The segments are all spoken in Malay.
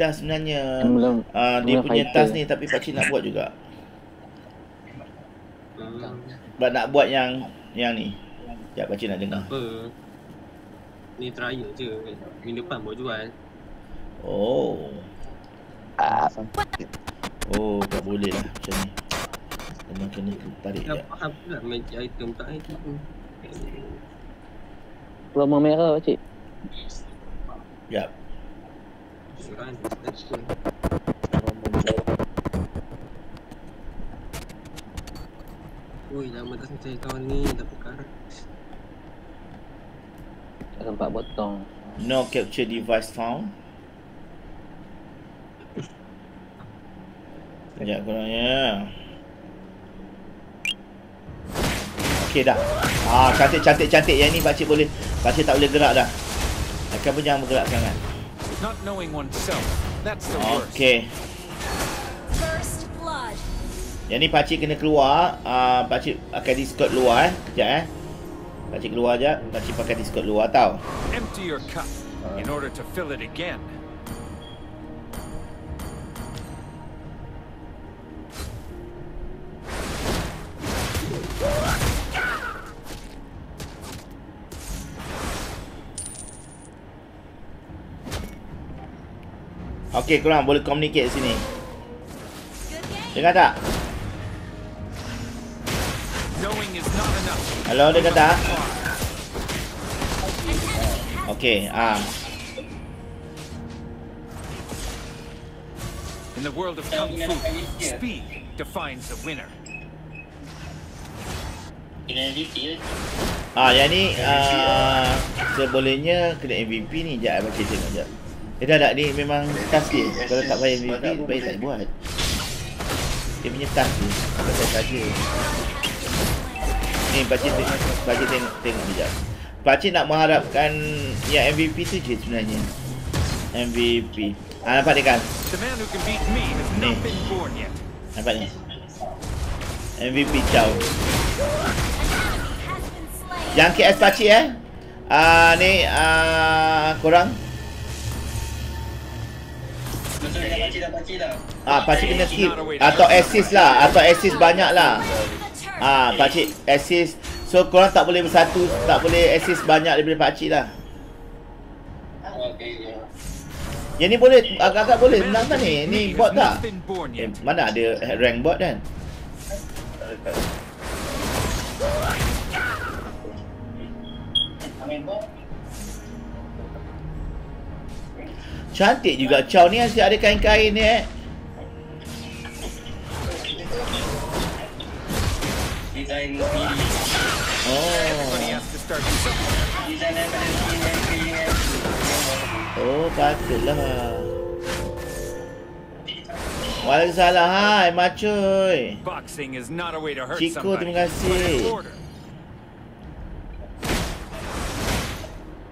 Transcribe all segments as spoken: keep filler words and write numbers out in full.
dah sebenarnya belum, uh, dia punya task ni, tapi pakcik nak buat juga. Sebab nak buat yang yang ni. Sekejap pakcik nak dengar. Tak apa. Ni trial je. Minggu depan baru jual. Oh. Ah, oh, tak boleh lah macam ni. Memang kena tarik sekejap. Tak faham pula magic item tak item tu. Lama merah pakcik. Sekejap. Ui, lama tak sampai tahun ni, dah berkarat. Tak sempat potong. No capture device found. Sekejap kurangnya. Okey dah. Ah, cantik-cantik-cantik. Yang ni pakcik boleh. Pakcik tak boleh gerak dah. Akan pun jangan bergerak sangat. Okey. Yang ni pakcik kena keluar. Uh, pakcik pakai Discord luar eh. Sekejap eh. Pakcik keluar sekejap. Pakcik pakai Discord luar tau. Empty your cup in order to fill it again. Okey, korang boleh communicate sini. Dengar tak? Hello, dia kata. Okay, ah. In the world of kung fu, speed defines the winner. Ah, yang ni ah, sebolehnya kena M V P ni. Sekejap, baca tengok sekejap. Eh, dah tak, ni memang task dia. Kalau tak payah M V P, baik tak buat. Dia punya task ni. Kalau tak saja. Ni pakcik tengok, pakcik tengok, tengok sekejap. Pakcik nak mengharapkan yang M V P tu je sebenarnya. M V P. Ah, nampak dia kan? Ni. Nampak ni? M V P Chow. Yang K S pakcik eh. Ah, ni ah, korang. Ah, pakcik kena skip. Atau assist lah. Atau assist banyak lah. Ah, pakcik assist. So korang tak boleh bersatu, tak boleh assist banyak daripada pakcik lah. Yang ni boleh, agak-agak boleh menang kan ni? Ni bot tak? Eh, mana ada rank bot kan? Cantik juga Chow ni, asyik ada kain-kain ni eh. Design P D. Oh. Oh, patutlah. Waalaikumsalam. Hai, Macoy. Chico, terima kasih.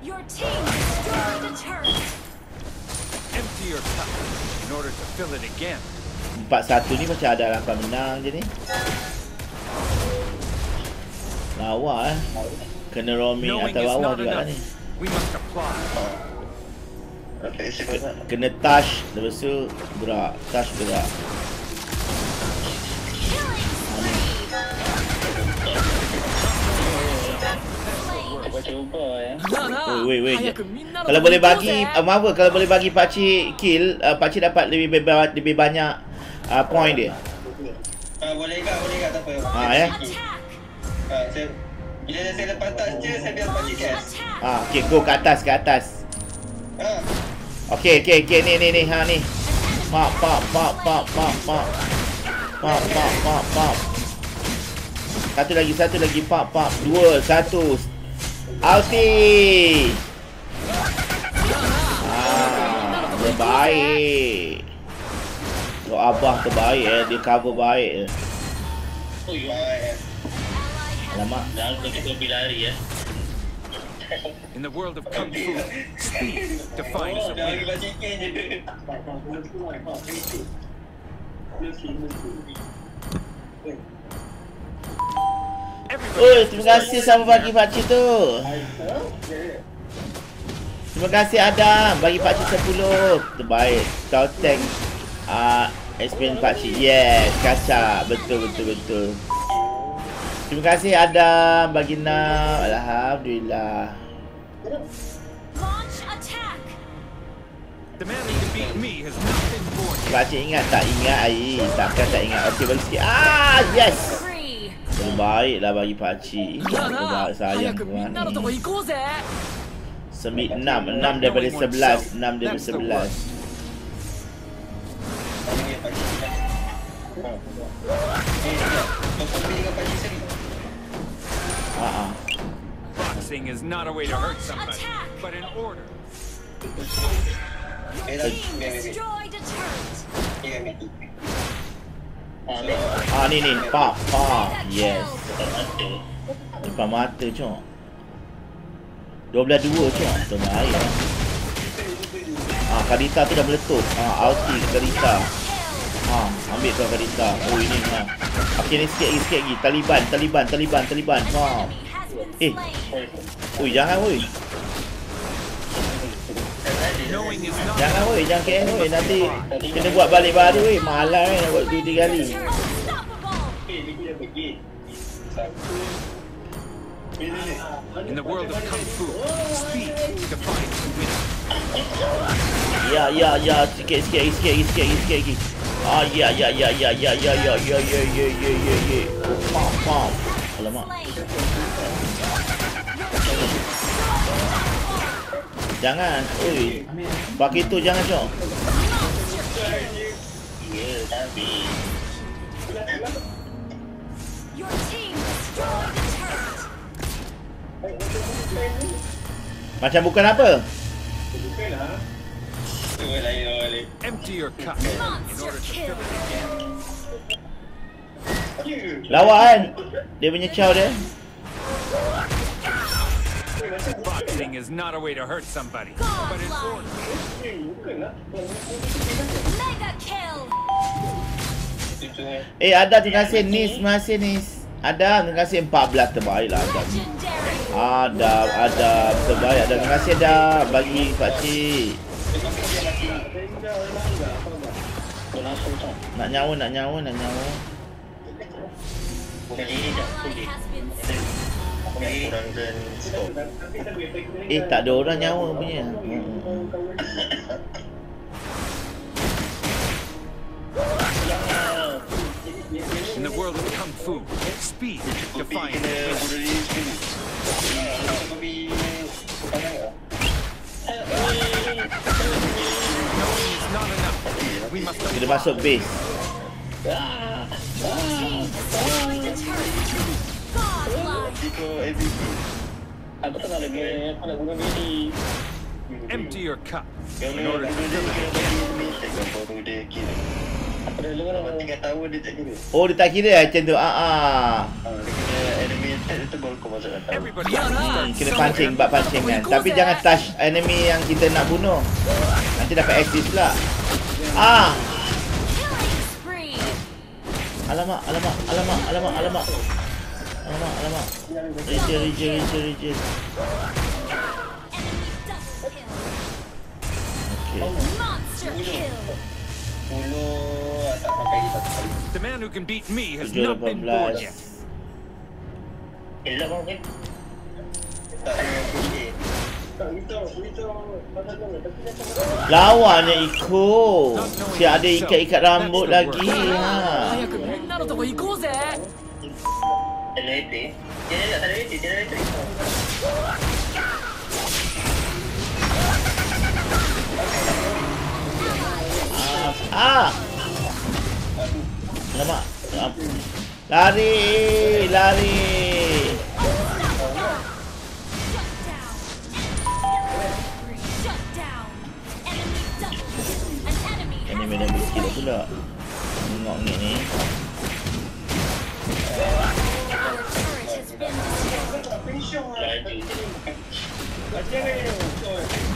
Your team destroyed the turret. Empty your cup in order to fill it again. empat satu ni macam ada harapan menang je ni. Lawa eh. Kena roaming atas bawah juga ni. Kena touch. Lepas tu gerak. Touch gerak. Oh, wait, wait. Kalau boleh bagi uh, maaf apa, kalau boleh bagi pakcik kill, uh, pakcik dapat lebih, lebih banyak uh, point dia. Boleh ke? Boleh ke? Tak apa. Haa eh. Ah, saya, bila saya lepas atas je, saya biar pakcik gas. Ah, okey, go ke atas, ke atas. Ha. Okey, okey, okey, ni ni ni, ha ni. Pak pak pak pak pak pak. Pak pak pak pak. Satu lagi, satu lagi, pak pak. Dua, satu. Ulti. Ah, terbaik. Lo abah terbaik eh, dia cover baik eh. Oh, ya. Lama dah kita pergi lari ya. In the world of kung fu, speed defines the winner. Oh, terima kasih sama bagi pakcik tu. Terima kasih Adam bagi pak cik sepuluh. Terbaik. Kau tank ah uh, experience pak cik. Yes, kaca. Betul betul betul. Terima kasih Adam bagi enam. Alhamdulillah. Pak cik ingat tak ingat air. Takkan tak ingat. Okey balik sikit. Ah, yes. Terbaiklah bagi pak cik. Terbaik sayang tuan. Sembi enam, enam daripada sebelas, enam daripada sebelas. Ah. Boxing is not a way to hurt somebody, but an order. Ah ni ni, pop, pop, yes. Depan mata cok. dua belas dua cik. Terbaik. Ah, Kadita tu dah meletup. Ah, ulti Kadita. Ah, ambil tu Kadita. Oh, ini ah. Okey, ni sikit lagi, sikit lagi. Taliban, Taliban, Taliban, Taliban. Ah. Eh. Oi, jangan oi. Jangan oi, jangan K M oi. Nanti kena buat balik baru oi. Malas kan nak buat dua tiga kali. In the world of kung fu, speed defines the winner. Yeah, yeah, yeah. Sikit, sikit, sikit, sikit, sikit, sikit. Ah, yeah, yeah, yeah, yeah, yeah, yeah, yeah, yeah, yeah, yeah, yeah, yeah. Pam, pam. Alamak. Jangan, oi. Pakai tu jangan cok. Your team destroyed the turret. Macam bukan apa? Bukanlah. Suruh lain orang. Empty your cup. Lawan. Dia punya chow dia. Boxing is not a way to hurt somebody, but it's order. Mega kill. Eh, ada terima kasih Nis, terima kasih Nis. Ada terima kasih empat belas terbaiklah Adam. Adam, Adam terbaik. Adam terima kasih Adam bagi pak cik. Nak nyawa, nak nyawa, nak nyawa. Eh, tak ada orang nyawa punya. In the world of kung fu, speed defines the winner. Knowing is not enough. We must get past the base. Empty your cup in order to fill it again. Oh, dia tak kira macam tu. Ah, ah. Hmm, kena pancing, buat pancingan. Tapi jangan touch enemy yang kita nak bunuh. Nanti dapat assist pula. Ah. Alamak, alamak, alamak, alamak, alamak. Alamak, alamak. Reject, reject, reject, reject. Okay. Monster kill. The man who can beat me has not been born yet. Lawannya ikut. Dia ada ikat-ikat rambut lagi. Ha. Ah. Lama. Lari, lari. Ini memang miskin pula. Tengok ni.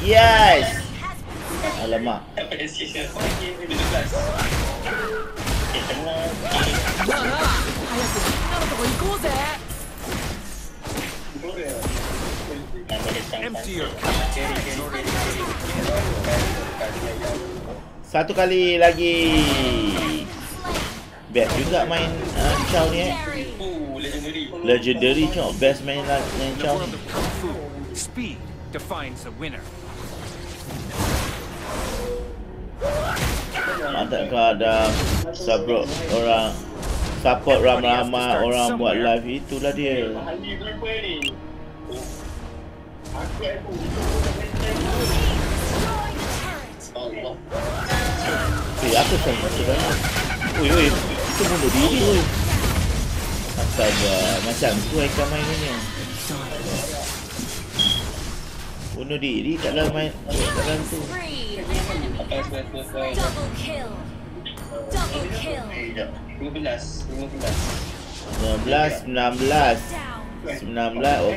Yes. Alamak. Satu kali lagi. Best juga main uh, Chow ni eh. Legendary Chow, best main lah yang Chow ni. Speed defines the winner. Mantap kalau ada support orang support ramai-ramai orang buat live, itulah dia. Eh, aku sayang sebenarnya. Oi, oi, itu bunuh diri oi. Astaga, macam tu Aika main ni. Bunuh diri tak dalam main, tak dalam tu. Double kill. Double kill. fifteen,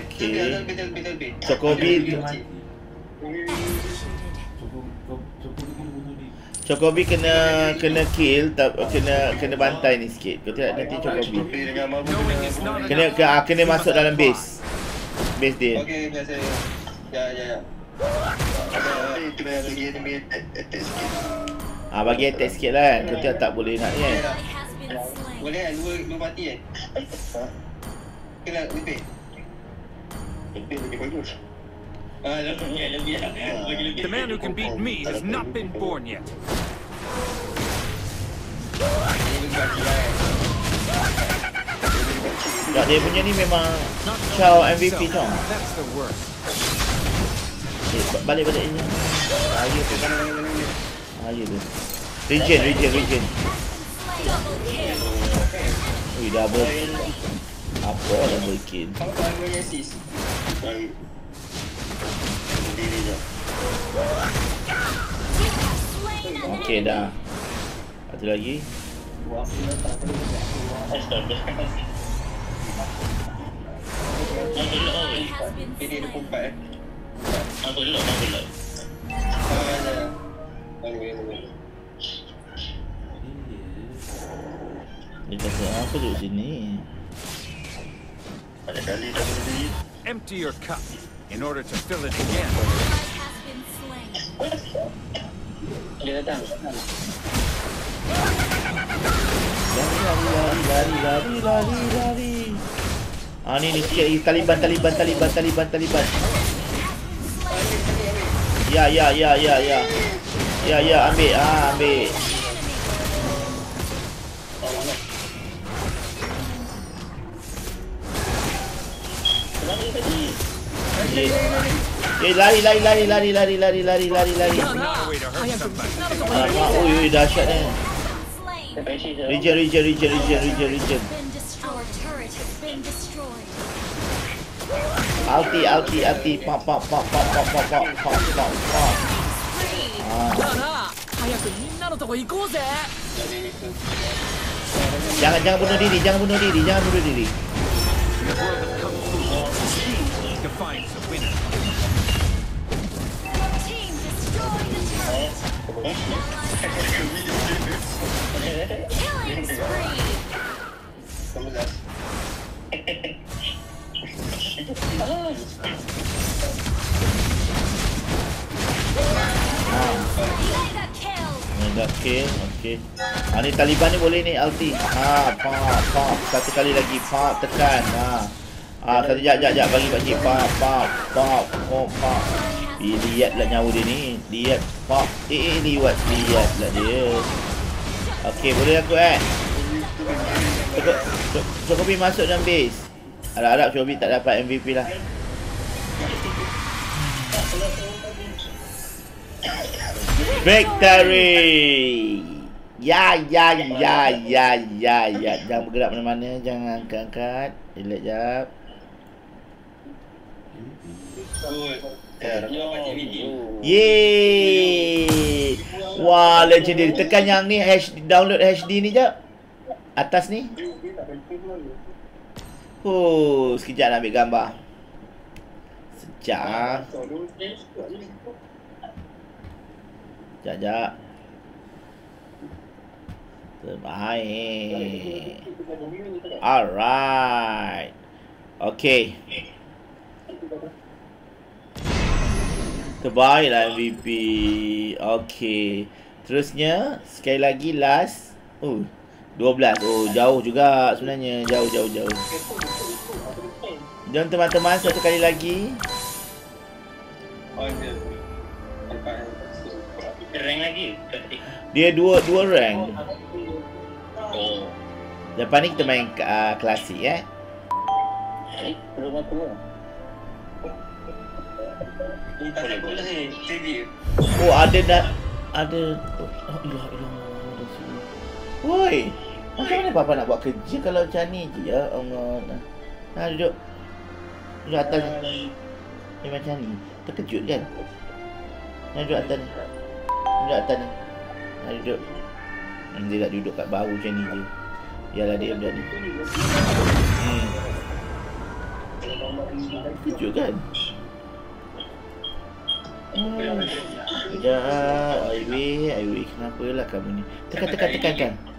fifteen, fifteen, okey. Cokobi. Cokobi kena kena kill, kena kena bantai ni sikit. Kalau tidak nanti Cokobi kena kena masuk dalam base. Base dia. Okey, biasa. Ya, ya, ya. Ah, bagi attack sikit lah kan. Kau tak, tak boleh nak ni kan. Boleh kan? Dua, dua parti kan? Kena lebih. Lebih bagi bagus. Ah, lebih lah. The man who can beat me has not been born yet. Tak, dia punya ni memang Chow M V P tau. Balik-balik ini. Ayo tu. Ayo tu. Regen, regen, regen. Ui, double. Apa double kill? Okey dah. Satu lagi. Ini dia pun baik. Aku dulu, aku dulu. Ni tak apa duduk sini. Ada kali tak boleh. Empty your cup in order to fill it again. Dia datang. Lari, lari, lari, lari. Ah ni ni Taliban, Taliban, Taliban, Taliban, Taliban. Ya ya ya ya ya. Ya ya ambil ah ambil. Eh eh lari lari lari lari lari lari lari lari lari. Ah oi oi dahsyat ni. Regen regen regen regen regen regen. Alti, alti, alti, pop, pop, pop, pop, pop, pop, pop, pop, pop, pop. Jangan, jangan bunuh diri, jangan bunuh diri, jangan bunuh diri. Mega kill, okey. Ah ni Taliban ni boleh ni ulti. Ha, pop pop satu kali lagi pop tekan. Ha. Ah satu jap jap jap bagi pakcik pop pop pop pop pop. Lihatlah nyawa dia ni. Lihat pop. Eh eh liwat lihatlah dia. Okey boleh aku eh. Cokobi masuk dalam base. Harap-harap Cokobi tak dapat M V P lah. Victory! Ya, ya, ya, ya, ya, ya. Jangan bergerak mana-mana. Jangan angkat-angkat. Relax jap. Yeay! Wah, legendary. Tekan yang ni, download H D ni jap. Atas ni. Oh, sekejap nak ambil gambar. Sekejap. Sekejap, sekejap. Terbaik. Alright. Okay. terbaiklah M V P. Okey. Terusnya sekali lagi last. Oh, dua belas. Oh, jauh juga sebenarnya. Jauh jauh jauh. Jom teman-teman satu kali lagi. Rank lagi. Dia dua dua rank. Oh. Lepas ni kita main uh, klasik eh. Eh, belum apa-apa. Ni tak ada bola ni, dia. Oh, ada dah ada. Oh, ilah ilah. Woi. Macam mana papa nak buat kerja kalau macam ni je ya? Allah. Nah, duduk. Duduk atas ni. Dia macam ni. Terkejut kan? Nak duduk atas ni. Duduk atas ni. Nak duduk. Dia nak duduk kat bahu macam ni je. Yalah dia budak ni. Hmm. Terkejut kan? Hmm. Sekejap. I wait, I wait. Kenapalah kamu ni? Tekan, tekan, tekan kan?